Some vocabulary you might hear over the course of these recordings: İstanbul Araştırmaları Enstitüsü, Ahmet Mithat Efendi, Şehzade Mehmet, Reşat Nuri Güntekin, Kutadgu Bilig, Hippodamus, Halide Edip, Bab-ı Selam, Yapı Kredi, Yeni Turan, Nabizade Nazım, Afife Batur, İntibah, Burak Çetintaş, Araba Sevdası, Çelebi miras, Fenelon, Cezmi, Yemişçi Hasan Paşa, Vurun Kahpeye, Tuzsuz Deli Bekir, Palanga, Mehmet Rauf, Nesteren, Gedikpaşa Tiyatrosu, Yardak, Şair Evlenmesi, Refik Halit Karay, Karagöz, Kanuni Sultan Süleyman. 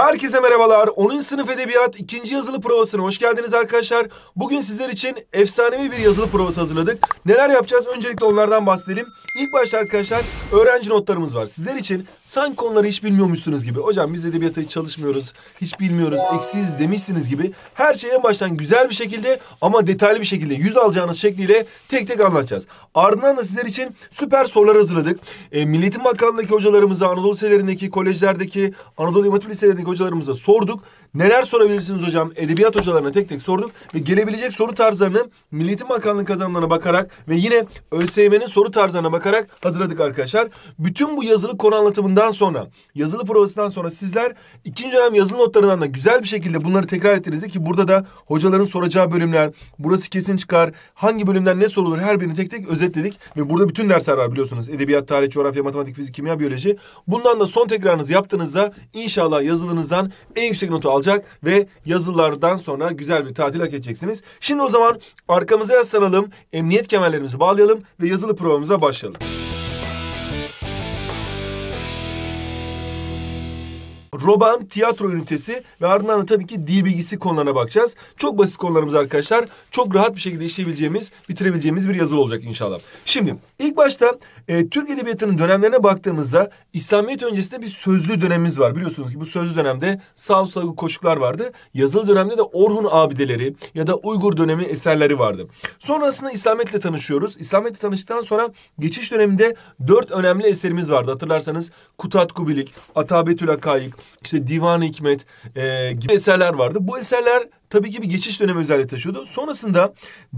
Herkese merhabalar. 10. Sınıf Edebiyat 2. Yazılı Provası'na hoş geldiniz arkadaşlar. Bugün sizler için efsanevi bir yazılı provası hazırladık. Neler yapacağız? Öncelikle onlardan bahsedelim. İlk başta arkadaşlar öğrenci notlarımız var. Sizler için sanki konuları hiç bilmiyormuşsunuz gibi. Hocam biz edebiyata hiç çalışmıyoruz, hiç bilmiyoruz, eksiz demişsiniz gibi. Her şeyi en baştan güzel bir şekilde ama detaylı bir şekilde yüz alacağınız şekliyle tek tek anlatacağız. Ardından da sizler için süper sorular hazırladık. Milli Eğitim Bakanlığı'ndaki hocalarımıza, Anadolu liselerindeki, kolejlerdeki, Anadolu İmatim liselerindeki hocalarımıza sorduk. Neler sorabilirsiniz hocam? Edebiyat hocalarına tek tek sorduk ve gelebilecek soru tarzlarını Milli Eğitim Bakanlığı kazanımlarına bakarak ve yine ÖSYM'nin soru tarzlarına bakarak hazırladık arkadaşlar. Bütün bu yazılı konu anlatımından sonra, yazılı provasından sonra sizler ikinci dönem yazılı notlarından da güzel bir şekilde bunları tekrar ettiğinizde ki burada da hocaların soracağı bölümler, burası kesin çıkar, hangi bölümden ne sorulur her birini tek tek özetledik ve burada bütün dersler var biliyorsunuz. Edebiyat, tarih, coğrafya, matematik, fizik, kimya, biyoloji. Bundan da son tekrarınızı yaptığınızda inşallah yazılınızdan en yüksek notu alacak ve yazılardan sonra güzel bir tatil hak edeceksiniz. Şimdi o zaman arkamıza yaslanalım, emniyet kemerlerimizi bağlayalım ve yazılı provamıza başlayalım. Roban, tiyatro ünitesi ve ardından da tabii ki dil bilgisi konularına bakacağız. Çok basit konularımız arkadaşlar. Çok rahat bir şekilde işleyebileceğimiz, bitirebileceğimiz bir yazılı olacak inşallah. Şimdi ilk başta Türk Edebiyatı'nın dönemlerine baktığımızda İslamiyet öncesinde bir sözlü dönemimiz var. Biliyorsunuz ki bu sözlü dönemde Savus Saygı Koşuklar vardı. Yazılı dönemde de Orhun Abideleri ya da Uygur dönemi eserleri vardı. Sonrasında İslamiyet'le tanışıyoruz. İslamiyet'le tanıştıktan sonra geçiş döneminde 4 önemli eserimiz vardı. Hatırlarsanız Kutadgu Bilig, Atabetül Akayık, İşte Divan-ı Hikmet gibi eserler vardı. Bu eserler tabii ki bir geçiş dönemi özelliği taşıyordu. Sonrasında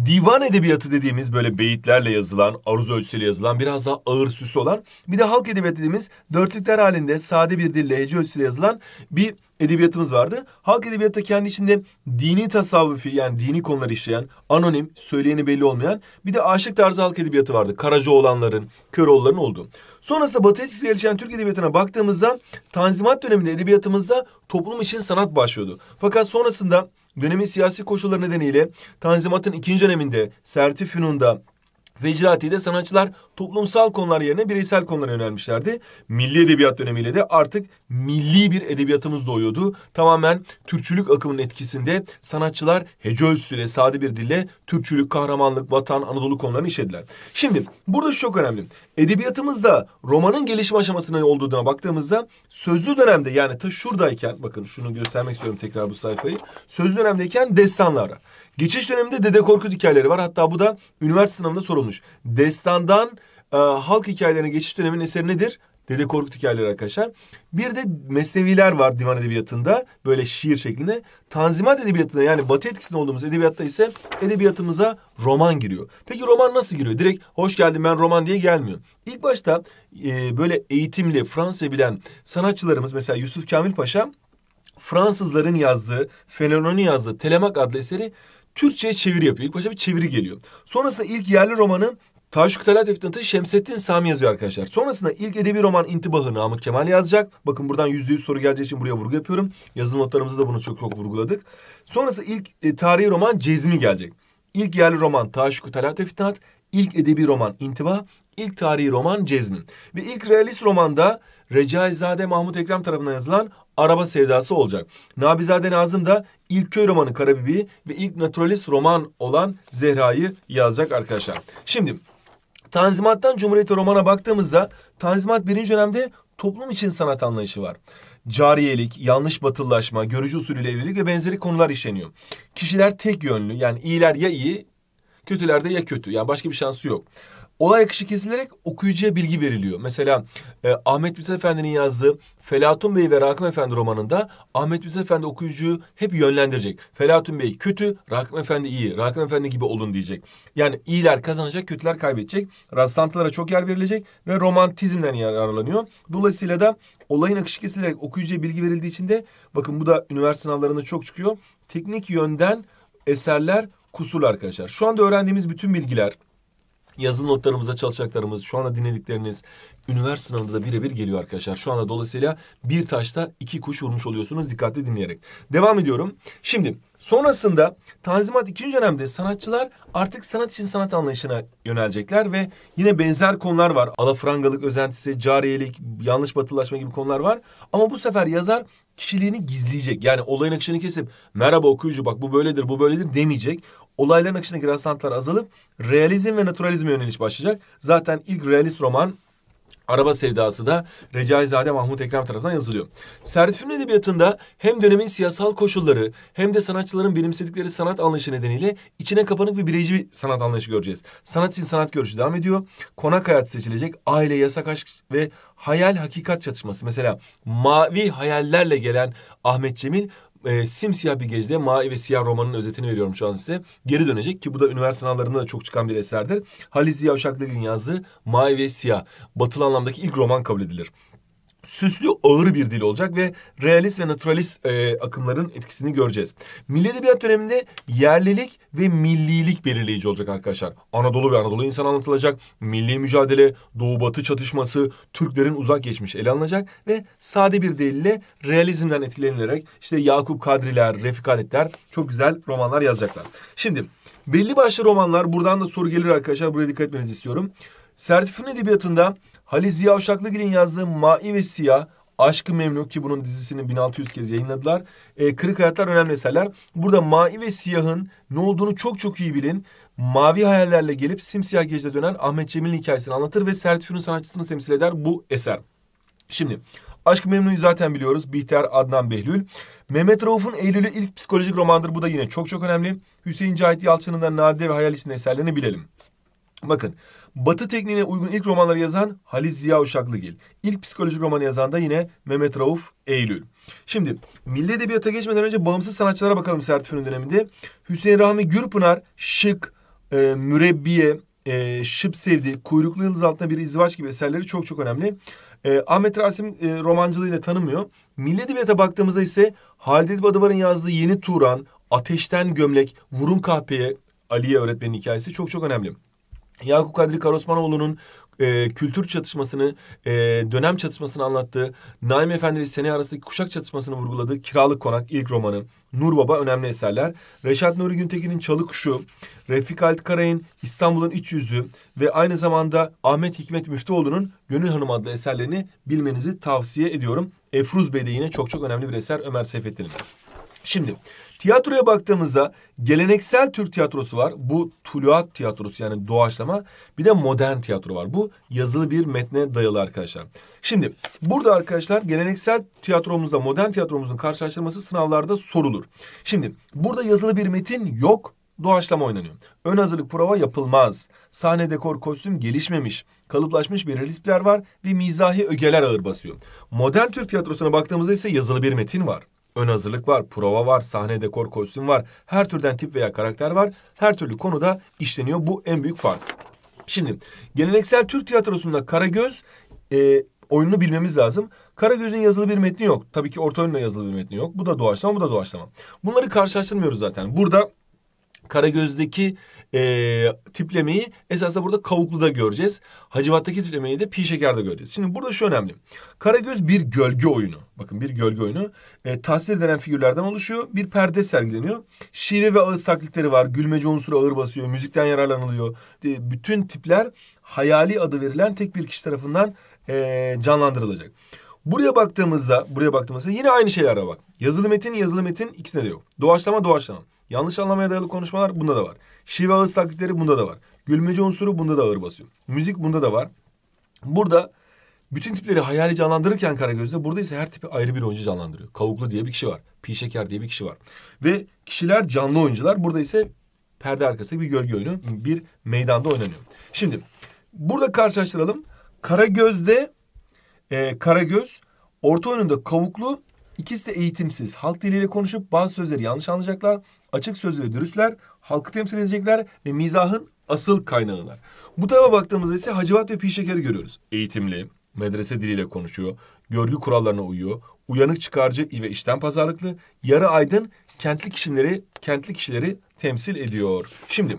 divan edebiyatı dediğimiz böyle beyitlerle yazılan, aruz ölçüsüyle yazılan, biraz daha ağır süsü olan, bir de halk edebiyatı dediğimiz dörtlükler halinde sade bir dille, hece ölçüsüyle yazılan bir edebiyatımız vardı. Halk edebiyatı da kendi içinde dini tasavvufi, yani dini konular işleyen, anonim, söyleyeni belli olmayan bir de aşık tarzı halk edebiyatı vardı. Karacaoğlanların, Köroğulların olduğu. Sonrasında Batı etkisiyle gelişen Türk edebiyatına baktığımızda Tanzimat döneminde edebiyatımızda toplum için sanat başlıyordu. Fakat sonrasında dönemin siyasi koşulları nedeniyle Tanzimat'ın ikinci döneminde Servet-i Fünun'da ve icraatiyede sanatçılar toplumsal konular yerine bireysel konulara yönelmişlerdi. Milli edebiyat dönemiyle de artık milli bir edebiyatımız doğuyordu. Tamamen Türkçülük akımının etkisinde sanatçılar hece ölçüsüyle, sade bir dille Türkçülük, kahramanlık, vatan, Anadolu konularını işlediler. Şimdi burada şu çok önemli. Edebiyatımızda romanın gelişme aşamasına olduğuna baktığımızda sözlü dönemde, yani ta şuradayken, bakın şunu göstermek istiyorum tekrar bu sayfayı. Sözlü dönemdeyken destanlara. Geçiş döneminde Dede Korkut hikayeleri var. Hatta bu da üniversite sınavında sorulmuş. Destandan halk hikayelerine geçiş döneminin eseri nedir? Dede Korkut hikayeleri arkadaşlar. Bir de mesneviler var divan edebiyatında. Böyle şiir şeklinde. Tanzimat edebiyatında, yani batı etkisinde olduğumuz edebiyatta ise edebiyatımıza roman giriyor. Peki roman nasıl giriyor? Direkt hoş geldin ben roman diye gelmiyor. İlk başta böyle eğitimli, Fransızca bilen sanatçılarımız, mesela Yusuf Kamil Paşa, Fransızların yazdığı, Fenelon'un yazdığı Telemak adlı eseri Türkçe'ye çeviri yapıyor. İlk başta bir çeviri geliyor. Sonrasında ilk yerli romanı Taşuk Talat Eftat'ı Şemsettin Sami yazıyor arkadaşlar. Sonrasında ilk edebi roman İntibah'ı Namık Kemal yazacak. Bakın buradan %100 soru geleceği için buraya vurgu yapıyorum. Yazılı notlarımızda da bunu çok çok vurguladık. Sonrasında ilk tarihi roman Cezmi gelecek. İlk yerli roman Taşuk Talat Eftat, ilk edebi roman İntibah, ilk tarihi roman Cezmi. Ve ilk realist romanda Recaizade Mahmut Ekrem tarafından yazılan Araba Sevdası olacak. Nabizade Nazım da ilk köy romanı Karabibi'yi ve ilk naturalist roman olan Zehra'yı yazacak arkadaşlar. Şimdi Tanzimat'tan Cumhuriyet'e romana baktığımızda Tanzimat birinci dönemde toplum için sanat anlayışı var. Cariyelik, yanlış batılılaşma, görücü usulüyle evlilik ve benzeri konular işleniyor. Kişiler tek yönlü, yani iyiler ya iyi, kötüler de ya kötü. Yani başka bir şansı yok. Olay akışı kesilerek okuyucuya bilgi veriliyor. Mesela Ahmet Mithat Efendi'nin yazdığı Felatun Bey ve Rakım Efendi romanında Ahmet Mithat Efendi okuyucuyu hep yönlendirecek. Felatun Bey kötü, Rakım Efendi iyi. Rakım Efendi gibi olun diyecek. Yani iyiler kazanacak, kötüler kaybedecek. Rastlantılara çok yer verilecek ve romantizmden yararlanıyor. Dolayısıyla da olayın akışı kesilerek okuyucuya bilgi verildiği için de, bakın bu da üniversite sınavlarında çok çıkıyor. Teknik yönden eserler kusurlu arkadaşlar. Şu anda öğrendiğimiz bütün bilgiler, Yazılı notlarımıza çalışacaklarımız, şu anda dinledikleriniz üniversite sınavında da birebir geliyor arkadaşlar. Şu anda dolayısıyla bir taşta iki kuş vurmuş oluyorsunuz dikkatli dinleyerek. Devam ediyorum. Şimdi sonrasında Tanzimat ikinci dönemde sanatçılar artık sanat için sanat anlayışına yönelecekler ve yine benzer konular var. Alafrangalık özentisi, cariyelik, yanlış batılaşma gibi konular var. Ama bu sefer yazar kişiliğini gizleyecek. Yani olayın akışını kesip merhaba okuyucu bak bu böyledir, bu böyledir demeyecek. Olayların akışındaki rastlantılar azalıp realizm ve naturalizme yöneliş başlayacak. Zaten ilk realist roman Araba Sevdası da Recaizade Mahmut Ekrem tarafından yazılıyor. Servet-i Fünun edebiyatında hem dönemin siyasal koşulları hem de sanatçıların benimsedikleri sanat anlayışı nedeniyle içine kapanık bir bireyci bir sanat anlayışı göreceğiz. Sanat için sanat görüşü devam ediyor. Konak hayat seçilecek. Aile, yasak, aşk ve hayal hakikat çatışması. Mesela mavi hayallerle gelen Ahmet Cemil simsiyah bir gecede Mai ve Siyah romanının özetini veriyorum şu an size. Geri dönecek ki bu da üniversite sınavlarında da çok çıkan bir eserdir. Halit Ziya Uşaklıgil'in yazdığı Mai ve Siyah. Batılı anlamdaki ilk roman kabul edilir. Süslü ağır bir dil olacak ve realist ve naturalist akımların etkisini göreceğiz. Milli edebiyat döneminde yerlilik ve millilik belirleyici olacak arkadaşlar. Anadolu ve Anadolu insanı anlatılacak. Milli mücadele, Doğu-Batı çatışması, Türklerin uzak geçmiş ele alınacak ve sade bir dille realizmden etkilenilerek işte Yakup Kadriler, Refik Halitler çok güzel romanlar yazacaklar. Şimdi belli başlı romanlar, buradan da soru gelir arkadaşlar, buraya dikkat etmenizi istiyorum. Servet-i Fünun edebiyatında Halit Ziya Uşaklıgil'in yazdığı Mai ve Siyah, Aşkı Memnu ki bunun dizisini 1600 kez yayınladılar. Kırık Hayatlar önemli eserler. Burada Mai ve Siyah'ın ne olduğunu çok çok iyi bilin. Mavi hayallerle gelip simsiyah gecede dönen Ahmet Cemil'in hikayesini anlatır ve Servet-i Fünun sanatçısını temsil eder bu eser. Şimdi Aşkı Memnu'yu zaten biliyoruz. Bihter, Adnan, Behlül. Mehmet Rauf'un Eylül'ü ilk psikolojik romandır. Bu da yine çok çok önemli. Hüseyin Cahit Yalçın'ın da Nadide ve Hayal İçinde eserlerini bilelim. Bakın. Batı tekniğine uygun ilk romanları yazan Halit Ziya Uşaklıgil. İlk psikolojik romanı yazan da yine Mehmet Rauf Eylül. Şimdi milli edebiyata geçmeden önce bağımsız sanatçılara bakalım Servet-i Fünun döneminde. Hüseyin Rahmi Gürpınar, Şık, Mürebbiye, Şıp Sevdi, Kuyruklu Yıldız Altında Bir İzdivaç gibi eserleri çok çok önemli. Ahmet Rasim romancılığıyla tanınmıyor. Milli edebiyata baktığımızda ise Halide Badıvar'ın yazdığı Yeni Turan, Ateşten Gömlek, Vurun Kahpeye, Aliye öğretmenin hikayesi çok çok önemli. Yakup Kadri Karaosmanoğlu'nun kültür çatışmasını, dönem çatışmasını anlattığı, Naim Efendi ve Sene arasındaki kuşak çatışmasını vurguladığı Kiralık Konak ilk romanı, Nur Baba önemli eserler, Reşat Nuri Güntekin'in Çalı Kuşu, Refik Halit Karay'ın İstanbul'un İç Yüzü ve aynı zamanda Ahmet Hikmet Müftüoğlu'nun Gönül Hanım adlı eserlerini bilmenizi tavsiye ediyorum. Efruz Bey de yine çok çok önemli bir eser Ömer Seyfettin'in. Şimdi tiyatroya baktığımızda geleneksel Türk tiyatrosu var. Bu tuluat tiyatrosu yani doğaçlama. Bir de modern tiyatro var. Bu yazılı bir metne dayalı arkadaşlar. Şimdi burada arkadaşlar geleneksel tiyatromuzla modern tiyatromuzun karşılaştırması sınavlarda sorulur. Şimdi burada yazılı bir metin yok. Doğaçlama oynanıyor. Ön hazırlık prova yapılmaz. Sahne, dekor, kostüm gelişmemiş. Kalıplaşmış belirli tipler var ve mizahi ögeler ağır basıyor. Modern Türk tiyatrosuna baktığımızda ise yazılı bir metin var. Ön hazırlık var, prova var, sahne, dekor, kostüm var. Her türden tip veya karakter var. Her türlü konuda işleniyor. Bu en büyük fark. Şimdi geleneksel Türk tiyatrosunda Karagöz oyununu bilmemiz lazım. Karagöz'ün yazılı bir metni yok. Tabii ki orta oyunla yazılı bir metni yok. Bu da doğaçlama, bu da doğaçlama. Bunları karşılaştırmıyoruz zaten. Burada Karagöz'deki tiplemeyi esasında burada Kavuklu'da göreceğiz. Hacivat'taki tiplemeyi de Pişeker'de göreceğiz. Şimdi burada şu önemli. Karagöz bir gölge oyunu. Bakın bir gölge oyunu. Tasvir denen figürlerden oluşuyor. Bir perde sergileniyor. Şive ve ağız taklitleri var. Gülmece unsuru ağır basıyor. Müzikten yararlanılıyor. Bütün tipler hayali adı verilen tek bir kişi tarafından canlandırılacak. Buraya baktığımızda yine aynı şeylere bak. Yazılı metin ikisinde de yok. Doğaçlama. Yanlış anlamaya dayalı konuşmalar bunda da var. Şive ağız taklitleri bunda da var. Gülmece unsuru bunda da ağır basıyor. Müzik bunda da var. Burada bütün tipleri hayali canlandırırken Karagöz'de burada ise her tipi ayrı bir oyuncu canlandırıyor. Kavuklu diye bir kişi var. Pişeker diye bir kişi var. Ve kişiler canlı oyuncular. Burada ise perde arkası bir gölge oyunu bir meydanda oynanıyor. Şimdi burada karşılaştıralım. Karagöz orta oyununda Kavuklu, ikisi de eğitimsiz. Halk diliyle konuşup bazı sözleri yanlış anlayacaklar. Açık sözlü ve dürüstler, halkı temsil edecekler ve mizahın asıl kaynağılar. Bu tarafa baktığımızda ise Hacivat ve Pişeker'i görüyoruz. Eğitimli, medrese diliyle konuşuyor, görgü kurallarına uyuyor, uyanık, çıkarcı ve işten pazarlıklı, yarı aydın kentli kişileri temsil ediyor. Şimdi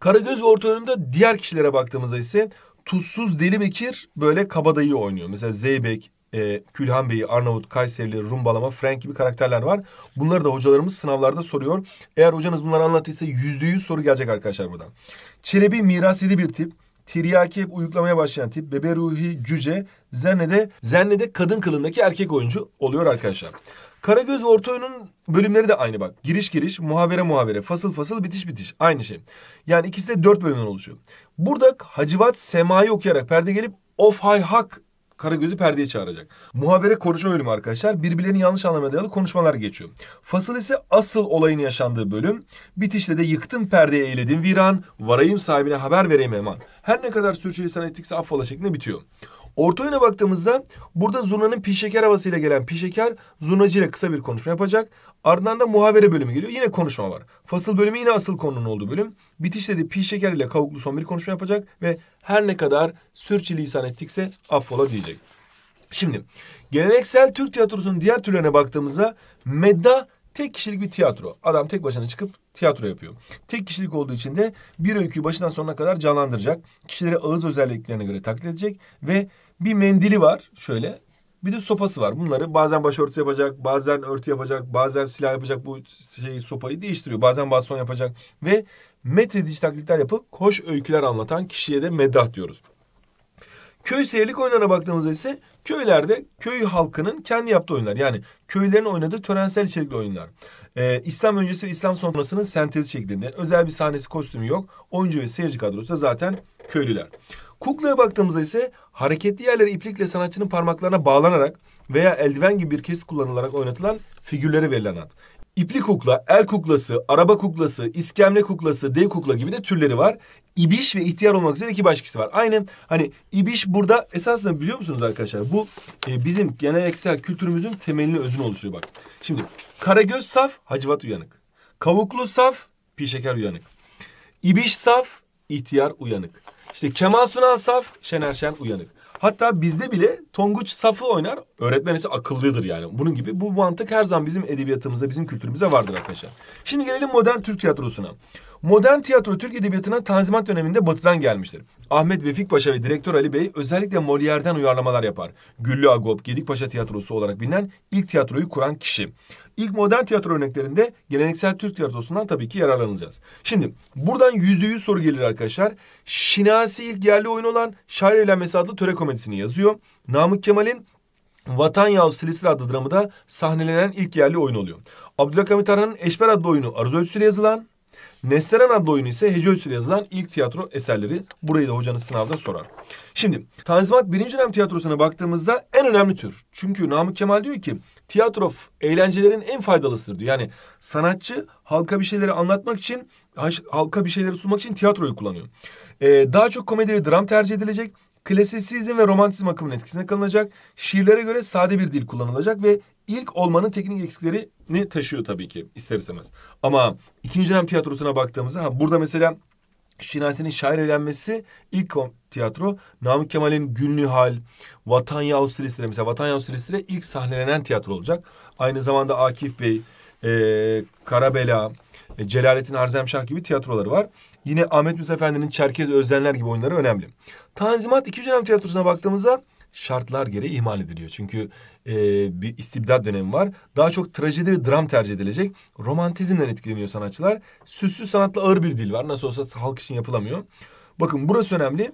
Karagöz ve orta dönemde diğer kişilere baktığımızda ise Tuzsuz Deli Bekir böyle kabadayı oynuyor. Mesela Zeybek, Külhan Bey'i, Arnavut, Kayserili, Rumbalama, Frank gibi karakterler var. Bunları da hocalarımız sınavlarda soruyor. Eğer hocanız bunları anlattıysa %100 soru gelecek arkadaşlar buradan. Çelebi mirasili bir tip. Tiryaki hep uyuklamaya başlayan tip. Bebe Ruhi Cüce. Zennede kadın kılındaki erkek oyuncu oluyor arkadaşlar. Karagöz ve orta oyunun bölümleri de aynı bak. Giriş, muhavere, fasıl, bitiş. Aynı şey. Yani ikisi de 4 bölümden oluşuyor. Burada Hacivat Sema'yı okuyarak perde gelip of hay hak Karagöz'ü perdeye çağıracak. Muhavere konuşma bölümü arkadaşlar. Birbirlerini yanlış anlamaya dayalı konuşmalar geçiyor. Fasıl ise asıl olayın yaşandığı bölüm. Bitişte de yıktım perdeye eyledim viran. Varayım sahibine haber vereyim hemen. Her ne kadar sürçülisan ettikse affola şeklinde bitiyor. Orta oyuna baktığımızda burada zurnanın pişeker havasıyla gelen pişeker zurnacıyla kısa bir konuşma yapacak. Ardından da muhavere bölümü geliyor. Yine konuşma var. Fasıl bölümü yine asıl konunun olduğu bölüm. Bitişte de pişeker ile kavuklu son bir konuşma yapacak ve her ne kadar sürçülisan ettikse affola diyecek. Şimdi geleneksel Türk tiyatrosunun diğer türlerine baktığımızda medda tek kişilik bir tiyatro. Adam tek başına çıkıp tiyatro yapıyor. Tek kişilik olduğu için de bir öyküyü başından sonuna kadar canlandıracak. Kişileri ağız özelliklerine göre taklit edecek ve bir mendili var şöyle. Bir de sopası var. Bunları bazen başörtü yapacak, bazen örtü yapacak, bazen silah yapacak. Bu şeyi, sopayı değiştiriyor. Bazen baston yapacak ve methedici taklitler yapıp hoş öyküler anlatan kişiye de meddah diyoruz. Köy seyirlik oyunlarına baktığımızda ise köylerde köy halkının kendi yaptığı oyunlar. Yani köylerin oynadığı törensel içerikli oyunlar. İslam öncesi ve İslam sonrasının sentezi şeklinde. Özel bir sahnesi, kostümü yok. Oyuncu ve seyirci kadrosu da zaten köylüler. Kuklaya baktığımızda ise hareketli yerlere iplikle sanatçının parmaklarına bağlanarak veya eldiven gibi bir kesit kullanılarak oynatılan figürlere verilen ad. İpli kukla, el kuklası, araba kuklası, iskemle kuklası, dev kukla gibi de türleri var. İbiş ve ihtiyar olmak üzere 2 başkası var. Aynı hani ibiş burada esasında biliyor musunuz arkadaşlar? Bu bizim geleneksel kültürümüzün temelini, özünü oluşturuyor bak. Şimdi Karagöz saf, Hacivat uyanık. Kavuklu saf, Pişeker uyanık. İbiş saf, ihtiyar uyanık. İşte Kemal Sunal saf, Şener Şen uyanık. Hatta bizde bile Tonguç safı oynar, öğretmen ise akıllıdır yani. Bunun gibi bu mantık her zaman bizim edebiyatımızda, bizim kültürümüzde vardır arkadaşlar. Şimdi gelelim modern Türk tiyatrosuna. Modern tiyatro Türk edebiyatına Tanzimat döneminde batıdan gelmiştir. Ahmet Vefik Paşa ve direktör Ali Bey özellikle Molière'den uyarlamalar yapar. Güllü Agop, Gedikpaşa tiyatrosu olarak bilinen ilk tiyatroyu kuran kişi. İlk modern tiyatro örneklerinde geleneksel Türk tiyatrosundan tabii ki yararlanacağız. Şimdi buradan %100 soru gelir arkadaşlar. Şinasi ilk yerli oyun olan Şair Evlenmesi adlı töre komedisini yazıyor. Namık Kemal'in Vatan Yahut Silistre adlı dramı da sahnelenen ilk yerli oyun oluyor. Abdülhamit Tarhan'ın Eşber adlı oyunu aruz ölçüsüyle yazılan, Nesteren adlı oyunu ise hece ölçüsüyle yazılan ilk tiyatro eserleri. Burayı da hocanız sınavda sorar. Şimdi Tanzimat 1. dönem tiyatrosuna baktığımızda en önemli tür. Çünkü Namık Kemal diyor ki tiyatro eğlencelerin en faydalısıdır diyor. Yani sanatçı halka bir şeyleri anlatmak için, halka bir şeyleri sunmak için tiyatroyu kullanıyor. Daha çok komedi ve dram tercih edilecek. Klasisizm ve romantizm akımının etkisine kalınacak. Şiirlere göre sade bir dil kullanılacak ve ilk olmanın teknik eksiklerini taşıyor tabii ki ister istemez. Ama 2. dönem tiyatrosuna baktığımızda burada mesela Şinasi'nin Şair Evlenmesi ilk tiyatro. Namık Kemal'in Günlü Hal, Vatan Yahut Silistre mesela Vatan Yahut Silistre ilk sahnelenen tiyatro olacak. Aynı zamanda Akif Bey, Karabela, Celalettin Arzemşah gibi tiyatroları var. Yine Ahmet Mithat Efendi'nin Çerkez Özdenler gibi oyunları önemli. Tanzimat 2. dönem tiyatrosuna baktığımızda şartlar gereği ihmal ediliyor. Çünkü bir istibdat dönemi var. Daha çok trajedi ve dram tercih edilecek. Romantizmden etkileniyor sanatçılar. Süslü sanatla ağır bir dil var. Nasıl olsa halk için yapılamıyor. Bakın burası önemli.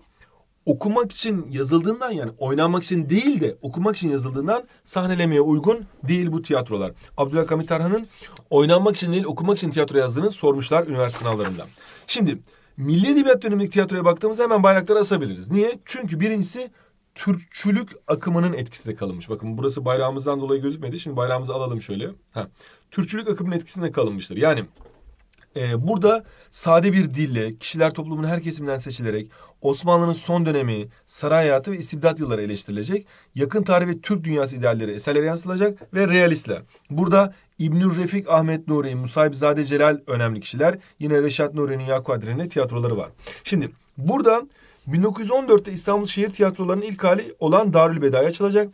Okumak için yazıldığından yani oynanmak için değil de okumak için yazıldığından sahnelemeye uygun değil bu tiyatrolar. Abdülhamit Tarhan'ın oynanmak için değil okumak için tiyatro yazdığını sormuşlar üniversite sınavlarından. Şimdi milli edebiyat dönemindeki tiyatroya baktığımızda hemen bayrakları asabiliriz. Niye? Çünkü birincisi Türkçülük akımının etkisinde kalınmış. Bakın burası bayrağımızdan dolayı gözükmedi. Şimdi bayrağımızı alalım şöyle. Türkçülük akımının etkisinde kalınmıştır. Yani burada sade bir dille kişiler toplumun her kesiminden seçilerek Osmanlı'nın son dönemi, saray hayatı ve istibdat yılları eleştirilecek. Yakın tarih ve Türk dünyası idealleri eserlere yansıtılacak ve realistler. Burada İbnül Refik, Ahmet Nuri, Musaybizade Celal önemli kişiler. Yine Reşat Nuri'nin Yakup Kadri'nin tiyatroları var. Şimdi burada 1914'te İstanbul Şehir Tiyatroları'nın ilk hali olan Darülbedai açılacak.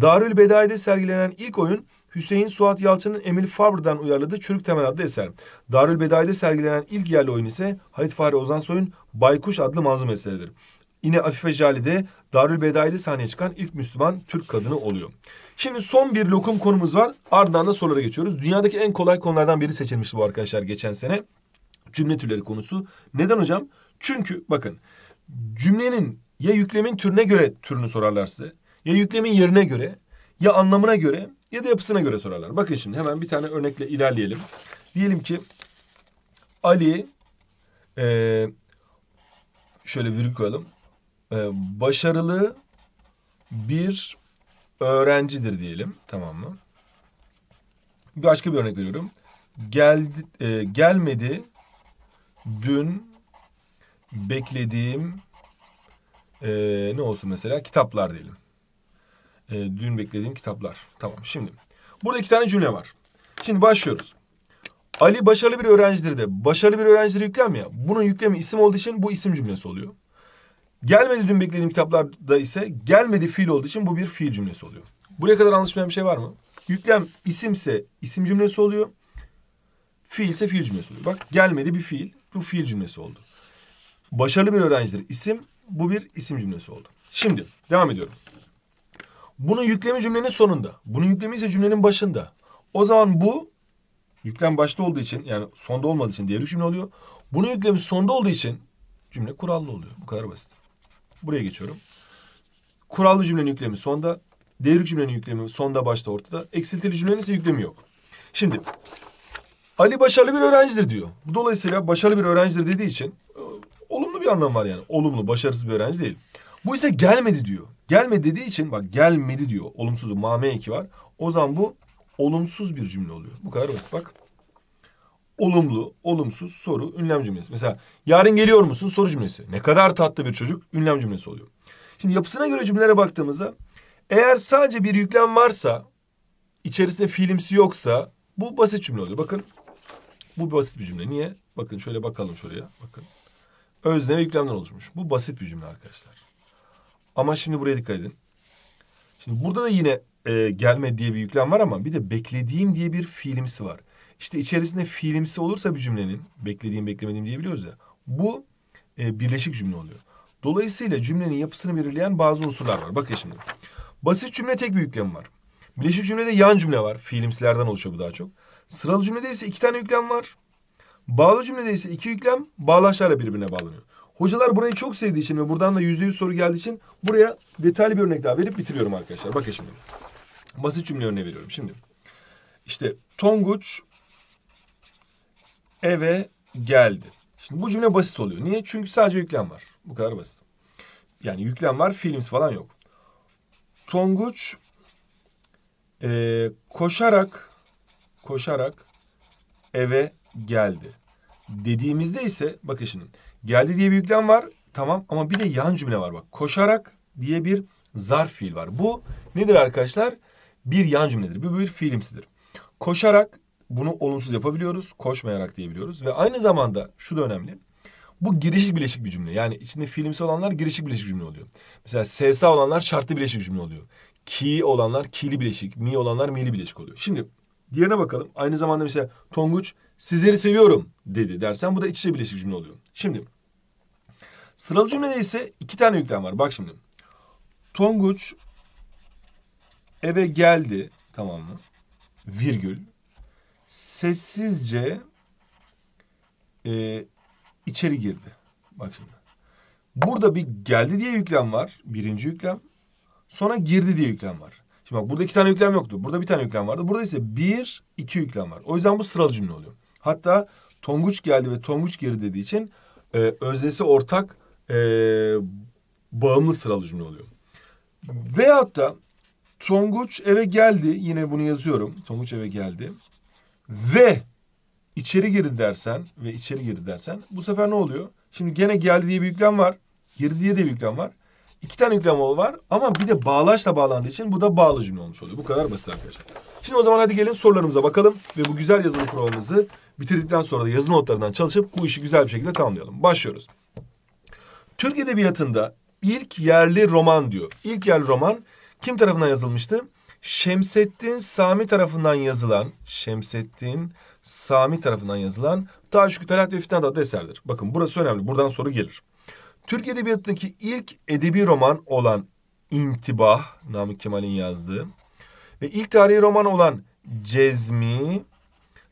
Darülbedai'de sergilenen ilk oyun Hüseyin Suat Yalçın'ın Emil Fabr'dan uyarladığı Çürük Temel adlı eser. Darülbedai'de sergilenen ilk yerli oyun ise Halit Fahri Ozansoy'un Baykuş adlı manzum eseridir. Yine Afife Jali'de Darülbedai'de sahneye çıkan ilk Müslüman Türk kadını oluyor. Şimdi son bir lokum konumuz var. Ardından da sorulara geçiyoruz. Dünyadaki en kolay konulardan biri seçilmişti bu arkadaşlar geçen sene. Cümle türleri konusu. Neden hocam? Çünkü bakın cümlenin ya yüklemin türüne göre türünü sorarlar size. Ya yüklemin yerine göre, ya anlamına göre, ya da yapısına göre sorarlar. Bakın şimdi hemen bir tane örnekle ilerleyelim. Diyelim ki Ali, şöyle virgül koyalım. Başarılı bir öğrencidir diyelim. Tamam mı? Başka bir örnek veriyorum. Gelmedi dün beklediğim ne olsun mesela? Kitaplar diyelim. Dün beklediğim kitaplar. Tamam şimdi. Burada iki tane cümle var. Şimdi başlıyoruz. Ali başarılı bir öğrencidir de. Başarılı bir öğrencidir yüklemi ya. Bunun yüklemi isim olduğu için bu isim cümlesi oluyor. Gelmedi dün beklediğim kitaplarda ise gelmedi fiil olduğu için bu bir fiil cümlesi oluyor. Buraya kadar anlaşılmayan bir şey var mı? Yüklem isimse isim cümlesi oluyor. Fiilse fiil cümlesi oluyor. Bak gelmedi bir fiil. Bu fiil cümlesi oldu. Başarılı bir öğrencidir isim. Bu bir isim cümlesi oldu. Şimdi devam ediyorum. Bunun yüklemi cümlenin sonunda. Bunun yüklemi ise cümlenin başında. O zaman bu yüklem başta olduğu için yani sonda olmadığı için devrik cümle oluyor. Bunun yüklemi sonda olduğu için cümle kurallı oluyor. Bu kadar basit. Buraya geçiyorum. Kurallı cümlenin yüklemi sonda. Devrik cümlenin yüklemi sonda başta ortada. Eksiltili cümlenin ise yüklemi yok. Şimdi Ali başarılı bir öğrencidir diyor. Dolayısıyla başarılı bir öğrencidir dediği için olumlu bir anlam var yani. Olumlu, başarısız bir öğrenci değil. Bu ise gelmedi diyor. Gelmedi dediği için bak gelmedi diyor. Olumsuzu mame eki var. O zaman bu olumsuz bir cümle oluyor. Bu kadar basit bak. Olumlu, olumsuz, soru, ünlem cümlesi. Mesela yarın geliyor musun soru cümlesi. Ne kadar tatlı bir çocuk ünlem cümlesi oluyor. Şimdi yapısına göre cümlelere baktığımızda eğer sadece bir yüklem varsa içerisinde fiilimsi yoksa bu basit cümle oluyor. Bakın bu basit bir cümle. Niye? Bakın şöyle bakalım şuraya. Bakın. Özne ve yüklemden oluşmuş. Bu basit bir cümle arkadaşlar. Ama şimdi buraya dikkat edin. Şimdi burada da yine gelmedi diye bir yüklem var ama bir de beklediğim diye bir fiilimsi var. İşte içerisinde fiilimsi olursa bir cümlenin beklediğim beklemediğim diyebiliyoruz ya. Bu birleşik cümle oluyor. Dolayısıyla cümlenin yapısını belirleyen bazı unsurlar var. Bakın şimdi. Basit cümle tek bir yüklem var. Birleşik cümlede yan cümle var. Fiilimsilerden oluşuyor bu daha çok. Sıralı cümlede ise iki tane yüklem var. Bağlı cümlede ise iki yüklem bağlaçlarla birbirine bağlanıyor. Hocalar burayı çok sevdiği için ve buradan da %100 soru geldiği için buraya detaylı bir örnek daha verip bitiriyorum arkadaşlar. Bakın şimdi. Basit cümle örneği veriyorum. Şimdi işte Tonguç eve geldi. Şimdi bu cümle basit oluyor. Niye? Çünkü sadece yüklem var. Bu kadar basit. Yani yüklem var, fiilimiz falan yok. Tonguç koşarak eve geldi. Dediğimizde ise bakın şimdi geldi diye bir yüklem var. Tamam ama bir de yan cümle var bak. Koşarak diye bir zarf fiil var. Bu nedir arkadaşlar? Bir yan cümledir. Bu bir fiilimsidir. Koşarak bunu olumsuz yapabiliyoruz. Koşmayarak diyebiliyoruz. Ve aynı zamanda şu da önemli. Bu girişik bileşik bir cümle. Yani içinde fiilimsi olanlar girişik bileşik cümle oluyor. Mesela SS olanlar şartlı bileşik cümle oluyor. Ki olanlar kili bileşik. Mi olanlar mili bileşik oluyor. Şimdi diğerine bakalım. Aynı zamanda mesela Tonguç sizleri seviyorum dedi dersen bu da iç içe bileşik cümle oluyor. Şimdi sıralı cümlede ise iki tane yüklem var. Bak şimdi. Tonguç eve geldi. Tamam mı? Virgül. Sessizce içeri girdi. Bak şimdi. Burada bir geldi diye yüklem var. Birinci yüklem. Sonra girdi diye yüklem var. Şimdi bak burada iki tane yüklem yoktu. Burada bir tane yüklem vardı. Burada ise bir, iki yüklem var. O yüzden bu sıralı cümle oluyor. Hatta Tonguç geldi ve Tonguç girdi dediği için öznesi ortak bağımlı sıralı cümle oluyor. Veyahut da Tonguç eve geldi. Yine bunu yazıyorum. Tonguç eve geldi. Ve içeri girdi dersen bu sefer ne oluyor? Şimdi gene geldi diye bir yüklem var. Girdi diye de bir yüklem var. İki tane yüklem var ama bir de bağlaçla bağlandığı için bu da bağlı cümle olmuş oluyor. Bu kadar basit arkadaşlar. Şimdi o zaman hadi gelin sorularımıza bakalım ve bu güzel yazılı provamızı bitirdikten sonra da yazı notlarından çalışıp bu işi güzel bir şekilde tamamlayalım. Başlıyoruz. Türk Edebiyatı'nda ilk yerli roman diyor. İlk yerli roman kim tarafından yazılmıştı? Şemseddin Sami tarafından yazılan Taşkü Talat ve İftinat adlı eserdir. Bakın burası önemli. Buradan soru gelir. Türk edebiyatındaki ilk edebi roman olan İntibah, Namık Kemal'in yazdığı ve ilk tarihi roman olan Cezmi,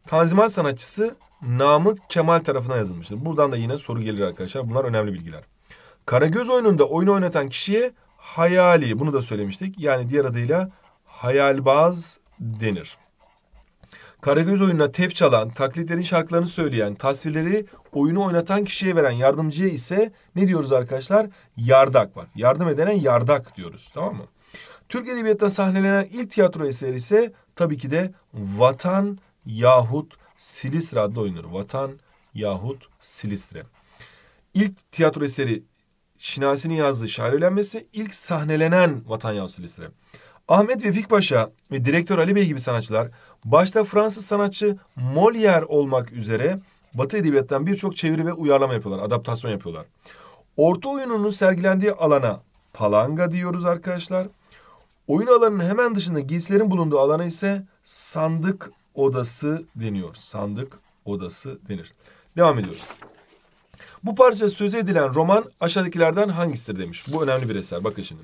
Tanzimat sanatçısı Namık Kemal tarafından yazılmıştır. Buradan da yine soru gelir arkadaşlar. Bunlar önemli bilgiler. Karagöz oyununda oyunu oynatan kişiye hayali, bunu da söylemiştik. Yani diğer adıyla hayalbaz denir. Karagöz oyununa tef çalan, taklitlerin şarkılarını söyleyen, tasvirleri oyunu oynatan kişiye veren yardımcıya ise ne diyoruz arkadaşlar? Yardak var. Yardım edene yardak diyoruz. Tamam mı? Türk edebiyatında sahnelenen ilk tiyatro eseri ise tabii ki de Vatan Yahut Silistre adlı oyundur. Vatan Yahut Silistre. İlk tiyatro eseri Şinasi'nin yazdığı Şair Evlenmesi, ilk sahnelenen Vatan Yahut Silistre. Ahmet Vefik Paşa ve direktör Ali Bey gibi sanatçılar, başta Fransız sanatçı Molière olmak üzere Batı edebiyattan birçok çeviri ve uyarlama yapıyorlar, adaptasyon yapıyorlar. Orta oyununun sergilendiği alana palanga diyoruz arkadaşlar. Oyun alanının hemen dışında giysilerin bulunduğu alana ise sandık odası deniyor. Sandık odası denir. Devam ediyoruz. Bu parça sözü edilen roman aşağıdakilerden hangisidir demiş. Bu önemli bir eser. Bakın şimdi.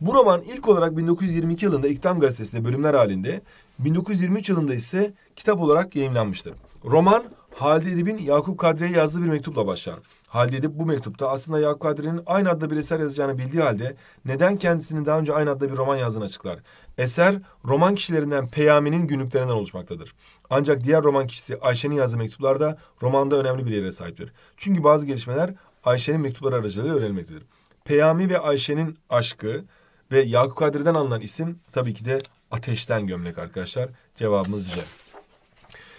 Bu roman ilk olarak 1922 yılında İktam Gazetesi'nde bölümler halinde, 1923 yılında ise kitap olarak yayımlanmıştır. Roman Halide Edip'in Yakup Kadri'ye yazdığı bir mektupla başlar. Halide Edip bu mektupta aslında Yakup Kadri'nin aynı adlı bir eser yazacağını bildiği halde neden kendisinin daha önce aynı adlı bir roman yazdığını açıklar. Eser roman kişilerinden Peyami'nin günlüklerinden oluşmaktadır. Ancak diğer roman kişisi Ayşe'nin yazdığı mektuplarda romanda önemli bir yere sahiptir. Çünkü bazı gelişmeler Ayşe'nin mektupları aracılığıyla öğrenilmektedir. Peyami ve Ayşe'nin aşkı ve Yakup Kadri'den alınan isim tabii ki de Ateşten Gömlek arkadaşlar. Cevabımız C.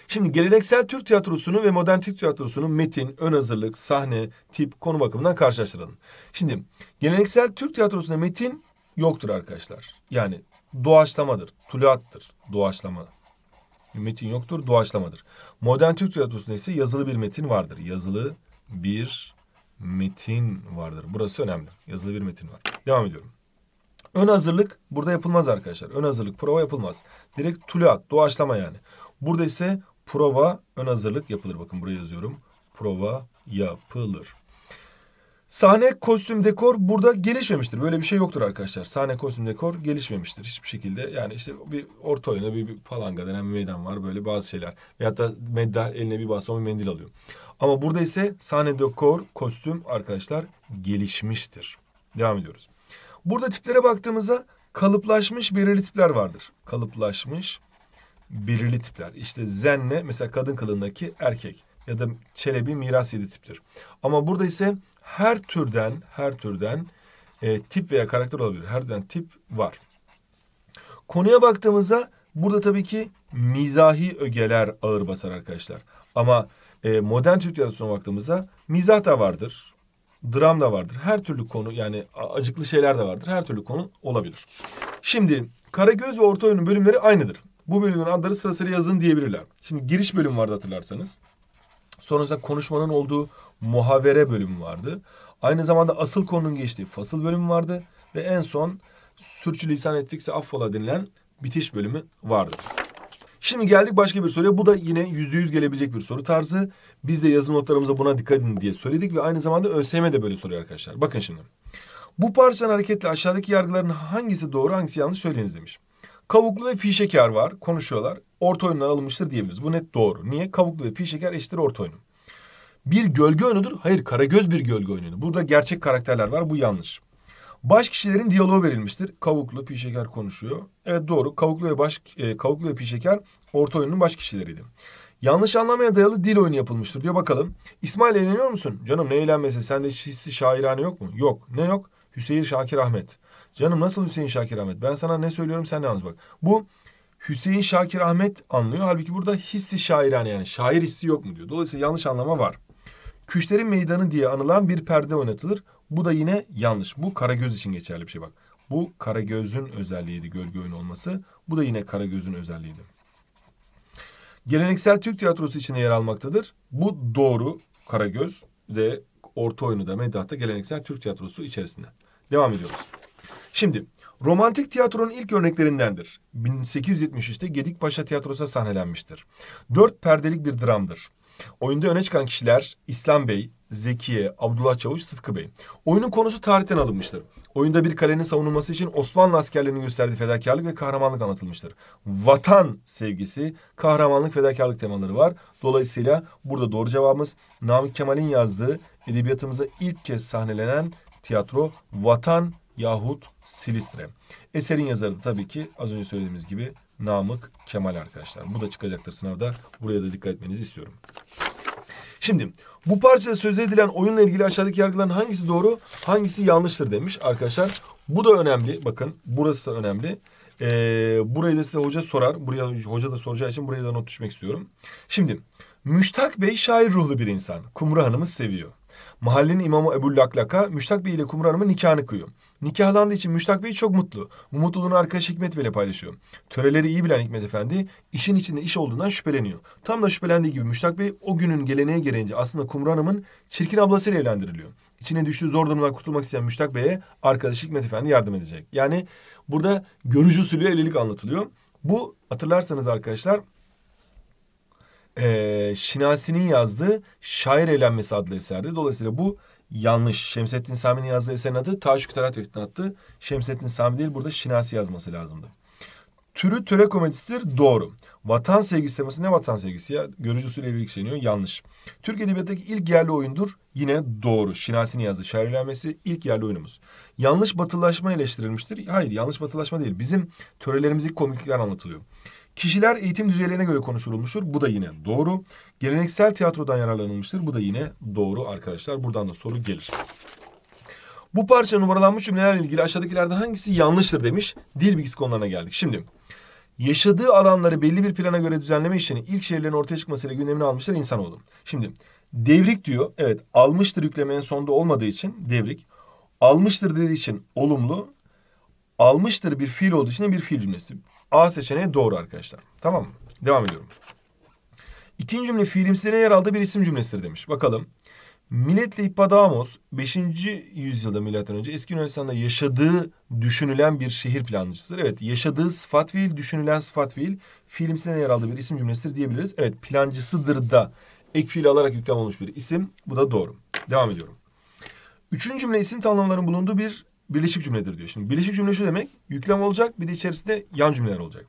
Şimdi geleneksel Türk tiyatrosunu ve modern Türk tiyatrosunu metin, ön hazırlık, sahne, tip, konu bakımından karşılaştıralım. Şimdi geleneksel Türk tiyatrosunda metin yoktur arkadaşlar. Yani doğaçlamadır, tuluattır, doğaçlama. Metin yoktur, doğaçlamadır. Modern Türk tiyatrosunda ise yazılı bir metin vardır. Yazılı bir metin vardır. Burası önemli. Yazılı bir metin var. Devam ediyorum. Ön hazırlık burada yapılmaz arkadaşlar. Ön hazırlık, prova yapılmaz. Direkt tuluat, doğaçlama yani. Burada ise prova, ön hazırlık yapılır. Bakın buraya yazıyorum. Prova yapılır. Sahne, kostüm, dekor burada gelişmemiştir. Böyle bir şey yoktur arkadaşlar. Sahne, kostüm, dekor gelişmemiştir hiçbir şekilde. Yani işte bir orta oyuna bir palanga denen bir meydan var. Böyle bazı şeyler. Veyahut da meddah eline bir baston, bir mendil alıyor. Ama burada ise sahne, dekor, kostüm arkadaşlar gelişmiştir. Devam ediyoruz. Burada tiplere baktığımızda kalıplaşmış belirli tipler vardır. Kalıplaşmış belirli tipler. İşte zenne mesela kadın kılığındaki erkek ya da çelebi miras 7 tiptir. Ama burada ise her türden tip veya karakter olabilir. Her türden tip var. Konuya baktığımızda burada tabii ki mizahi ögeler ağır basar arkadaşlar. Ama modern Türk tiyatrosuna baktığımızda mizah da vardır. Dram da vardır. Her türlü konu yani acıklı şeyler de vardır. Her türlü konu olabilir. Şimdi Karagöz ve orta oyunun bölümleri aynıdır. Bu bölümün adları sırasıyla yazın diyebilirler. Şimdi giriş bölümü vardı hatırlarsanız. Sonrasında konuşmanın olduğu muhavere bölümü vardı. Aynı zamanda asıl konunun geçtiği fasıl bölümü vardı. Ve en son sürçülisan ettikse affola denilen bitiş bölümü vardı. Şimdi geldik başka bir soruya. Bu da yine %100 gelebilecek bir soru tarzı. Biz de yazı notlarımıza buna dikkat edin diye söyledik ve aynı zamanda ÖSYM de böyle soruyor arkadaşlar. Bakın şimdi. Bu parçanın hareketle aşağıdaki yargıların hangisi doğru hangisi yanlış söyleyiniz demiş. Kavuklu ve Pişeker var. Konuşuyorlar. Orta oyundan alınmıştır diyebiliriz. Bu net doğru. Niye? Kavuklu ve Pişeker eşittir orta oyunu. Bir gölge oyunudur. Hayır, Karagöz bir gölge oyunu. Burada gerçek karakterler var. Bu yanlış. Baş kişilerin diyaloğu verilmiştir. Kavuklu, Pişeker konuşuyor. Evet doğru. Kavuklu ve Pişeker orta oyunun baş kişileriydi. Yanlış anlamaya dayalı dil oyunu yapılmıştır diyor. Bakalım. İsmail eğleniyor musun? Canım ne eğlenmesi? Sende hissi şairane yok mu? Yok. Ne yok? Hüseyin Şakir Ahmet. Canım nasıl Hüseyin Şakir Ahmet? Ben sana ne söylüyorum sen ne anlıyorsun? Bak. Bu Hüseyin Şakir Ahmet anlıyor. Halbuki burada hissi şairane yani şair hissi yok mu diyor. Dolayısıyla yanlış anlama var. Küşlerin meydanı diye anılan bir perde oynatılır. Bu da yine yanlış. Bu Karagöz için geçerli bir şey bak. Bu Karagöz'ün özelliğiydi gölge oyunu olması. Bu da yine Karagöz'ün özelliğiydi. Geleneksel Türk tiyatrosu içinde yer almaktadır. Bu doğru. Karagöz ve orta oyunu da meddahta geleneksel Türk tiyatrosu içerisinde. Devam ediyoruz. Şimdi Romantik tiyatronun ilk örneklerindendir. 1873'te Gedikpaşa Tiyatrosu'na sahnelenmiştir. 4 perdelik bir dramdır. Oyunda öne çıkan kişiler İslam Bey, Zekiye, Abdullah Çavuş, Sıtkı Bey. Oyunun konusu tarihten alınmıştır. Oyunda bir kalenin savunulması için Osmanlı askerlerinin gösterdiği fedakarlık ve kahramanlık anlatılmıştır. Vatan sevgisi, kahramanlık, fedakarlık temaları var. Dolayısıyla burada doğru cevabımız Namık Kemal'in yazdığı, edebiyatımıza ilk kez sahnelenen tiyatro Vatan Yahut Silistre. Eserin yazarı da tabii ki az önce söylediğimiz gibi Namık Kemal arkadaşlar. Bu da çıkacaktır sınavda. Buraya da dikkat etmenizi istiyorum. Şimdi bu parçada söz edilen oyunla ilgili aşağıdaki yargıların hangisi doğru, hangisi yanlıştır demiş arkadaşlar. Bu da önemli. Bakın burası da önemli. Burayı da size hoca sorar. Buraya hoca da soracağı için buraya da not düşmek istiyorum. Şimdi Müştak Bey şair ruhlu bir insan. Kumru Hanım'ı seviyor. Mahallenin imamı Ebu Laklaka Müştak Bey ile Kumru Hanım'ın nikahını kıyıyor. Nikahlandığı için Müştak Bey çok mutlu. Bu mutluluğunu arkadaşı Hikmet Bey ile paylaşıyor. Töreleri iyi bilen Hikmet Efendi işin içinde iş olduğundan şüpheleniyor. Tam da şüphelendiği gibi Müştak Bey o günün geleneğe gereğince aslında Kumru Hanım'ın çirkin ablasıyla evlendiriliyor. İçine düştüğü zor durumdan kurtulmak isteyen Müştak Bey'e arkadaşı Hikmet Efendi yardım edecek. Yani burada görücü usulü evlilik anlatılıyor. Bu hatırlarsanız arkadaşlar Şinasi'nin yazdığı Şair Evlenmesi adlı eserdi. Dolayısıyla bu yanlış. Şemsettin Sami'nin yazdığı eserin adı Taşuk Tarat Fitnat'tı. Şemsettin Sami değil, burada Şinasi yazması lazımdı. Türü töre komedisidir. Doğru. Vatan sevgisi teması, ne vatan sevgisi ya? Görücü usulü evlilik deniyor. Yanlış. Türk edebiyatındaki ilk yerli oyundur. Yine doğru. Şinasi'nin yazdığı Şair Evlenmesi ilk yerli oyunumuz. Yanlış batılaşma eleştirilmiştir. Hayır, yanlış batılaşma değil. Bizim törelerimizdeki komiklikler anlatılıyor. Kişiler eğitim düzeylerine göre konuşulmuştur. Bu da yine doğru. Geleneksel tiyatrodan yararlanılmıştır. Bu da yine doğru arkadaşlar. Buradan da soru gelir. Bu parça numaralanmış cümlelerle ilgili aşağıdakilerden hangisi yanlıştır demiş. Dil bilgisi konularına geldik. Şimdi yaşadığı alanları belli bir plana göre düzenleme işini ilk şehirlerin ortaya çıkmasıyla gündemine almıştır insanoğlu. Şimdi devrik diyor. Evet, almıştır yüklemenin sonunda olmadığı için devrik. Almıştır dediği için olumlu. Almıştır bir fiil olduğu için bir fiil cümlesi. A seçeneği doğru arkadaşlar. Tamam mı? Devam ediyorum. İkinci cümle fiilimsilerin yer aldığı bir isim cümlesidir demiş. Bakalım. Milletle Hippadamos 5. yüzyılda milattan önce eski Yunanistan'da yaşadığı düşünülen bir şehir plancısıdır. Evet, yaşadığı sıfat fiil, düşünülen sıfat fiil, fiilimsilerin yer aldığı bir isim cümlesidir diyebiliriz. Evet, plancısıdır da ek fiil alarak yüklem olmuş bir isim. Bu da doğru. Devam ediyorum. Üçüncü cümle isim tamlamaların bulunduğu bir birleşik cümledir diyor. Şimdi birleşik cümle şu demek. Yüklem olacak, bir de içerisinde yan cümleler olacak.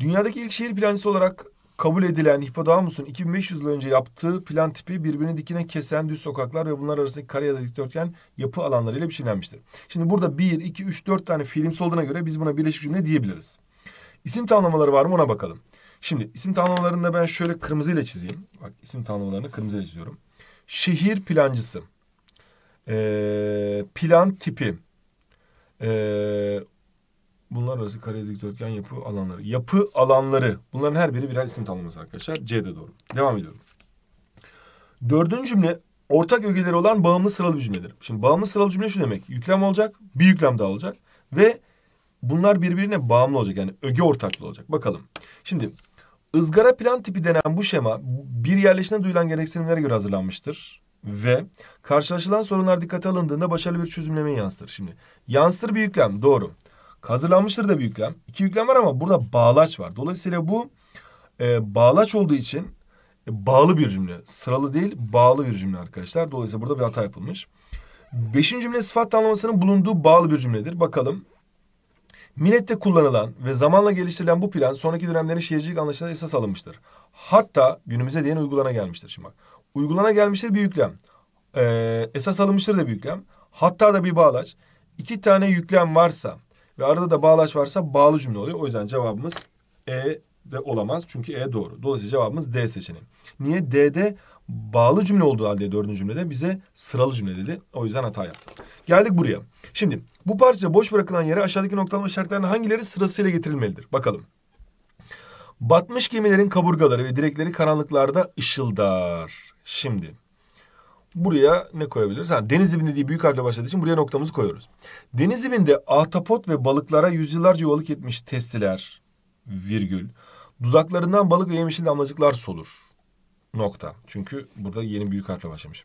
Dünyadaki ilk şehir plancısı olarak kabul edilen Hippodamus'un 2500 yıl önce yaptığı plan tipi birbirini dikine kesen düz sokaklar ve bunlar arasındaki kare ya da dikdörtgen yapı alanlarıyla biçimlenmiştir. Şimdi burada 1, 2, 3, 4 tane fiilimsi olduğuna göre biz buna birleşik cümle diyebiliriz. İsim tanımlamaları var mı, ona bakalım. Şimdi isim tanımlamalarını da ben şöyle kırmızıyla çizeyim. Bak, isim tanımlamalarını kırmızıyla çiziyorum. Şehir plancısı. Plan tipi. Bunlar arası kare dikdörtgen yapı alanları. Yapı alanları. Bunların her biri birer isim tanımlaması arkadaşlar. C'de doğru. Devam ediyorum. Dördüncü cümle ortak ögeleri olan bağımlı sıralı bir cümledir. Şimdi bağımlı sıralı cümle şu demek. Yüklem olacak. Bir yüklem daha olacak. Ve bunlar birbirine bağımlı olacak. Yani öge ortaklığı olacak. Bakalım. Şimdi ızgara plan tipi denen bu şema bir yerleşine duyulan gereksinimlere göre hazırlanmıştır. Ve karşılaşılan sorunlar dikkate alındığında başarılı bir çözümlemeyi yansıtır. Şimdi yansıtır bir yüklem. Doğru. Hazırlanmıştır da bir yüklem. İki yüklem var ama burada bağlaç var. Dolayısıyla bu bağlaç olduğu için bağlı bir cümle. Sıralı değil, bağlı bir cümle arkadaşlar. Dolayısıyla burada bir hata yapılmış. Beşinci cümle sıfat tanımlamasının bulunduğu bağlı bir cümledir. Bakalım. Millette kullanılan ve zamanla geliştirilen bu plan sonraki dönemlerin şehircilik anlayışına esas alınmıştır. Hatta günümüze değin uygulana gelmiştir. Şimdi bak. Uygulana gelmiştir bir yüklem. Esas alınmıştır da bir yüklem. Hatta da bir bağlaç. İki tane yüklem varsa ve arada da bağlaç varsa bağlı cümle oluyor. O yüzden cevabımız E de olamaz. Çünkü E doğru. Dolayısıyla cevabımız D seçeneği. Niye? D'de bağlı cümle olduğu halde dördüncü cümlede bize sıralı cümle dedi. O yüzden hata yaptık. Geldik buraya. Şimdi bu parçada boş bırakılan yere aşağıdaki noktalama işaretlerinin hangileri sırasıyla getirilmelidir? Bakalım. Batmış gemilerin kaburgaları ve direkleri karanlıklarda ışıldar. Şimdi buraya ne koyabiliriz? Ha, deniz dibinde diye büyük harfle başladığı için buraya noktamızı koyuyoruz. Deniz dibinde ahtapot ve balıklara yüzyıllarca yuvalık etmiş testiler, virgül. Dudaklarından balık ve yemişli damlacıklar solur. Nokta. Çünkü burada yeni büyük harfle başlamış.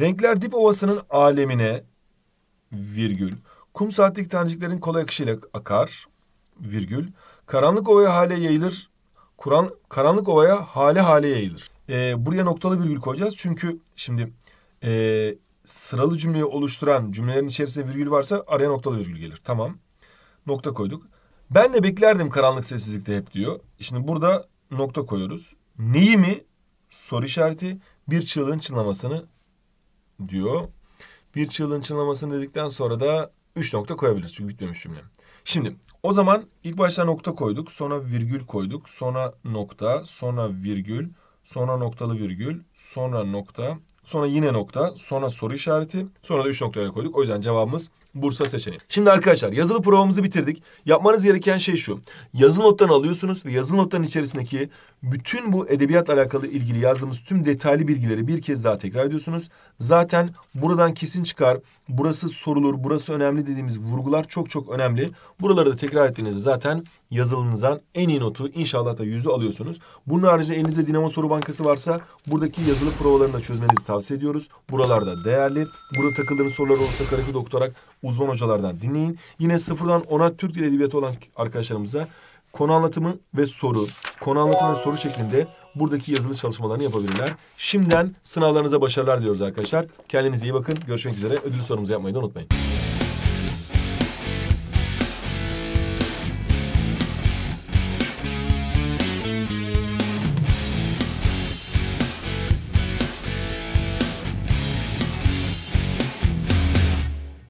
Renkler dip ovasının alemine, virgül. Kum saatlik taneciklerin kolay akışıyla akar, virgül. Karanlık ovaya hale yayılır. Kur'an karanlık ovaya hale hale yayılır. Buraya noktalı virgül koyacağız. Çünkü şimdi sıralı cümleyi oluşturan cümlelerin içerisinde virgül varsa araya noktalı virgül gelir. Tamam. Nokta koyduk. Ben de beklerdim karanlık sessizlikte hep diyor. Şimdi burada nokta koyuyoruz. Neyi mi? Soru işareti. Bir çığlığın çınlamasını diyor. Bir çığlığın çınlamasını dedikten sonra da 3 nokta koyabiliriz. Çünkü bitmemiş cümle. Şimdi o zaman ilk başta nokta koyduk. Sonra virgül koyduk. Sonra nokta. Sonra virgül. Sonra noktalı virgül. Sonra nokta. Sonra yine nokta. Sonra soru işareti. Sonra da 3 noktaya koyduk. O yüzden cevabımız Bursa seçeneği. Şimdi arkadaşlar yazılı provamızı bitirdik. Yapmanız gereken şey şu. Yazılı nottan alıyorsunuz ve yazılı nottan içerisindeki bütün bu edebiyatla alakalı ilgili yazdığımız tüm detaylı bilgileri bir kez daha tekrar ediyorsunuz. Zaten buradan kesin çıkar. Burası sorulur, burası önemli dediğimiz vurgular çok çok önemli. Buraları da tekrar ettiğinizde zaten yazılınızdan en iyi notu inşallah da 100'ü alıyorsunuz. Bunun haricinde elinizde Dinamo Soru Bankası varsa buradaki yazılı provalarını da çözmenizi tavsiye ediyoruz. Buralarda değerli. Burada takıldığınız sorular olursa Karagöz okuyarak uzman hocalardan dinleyin. Yine 0'dan 10'a Türk Dil Edebiyatı olan arkadaşlarımıza konu anlatımı ve soru, konu anlatımı ve soru şeklinde buradaki yazılı çalışmalarını yapabilirler. Şimdiden sınavlarınıza başarılar diyoruz arkadaşlar. Kendinize iyi bakın. Görüşmek üzere. Ödül sorumuzu yapmayı da unutmayın.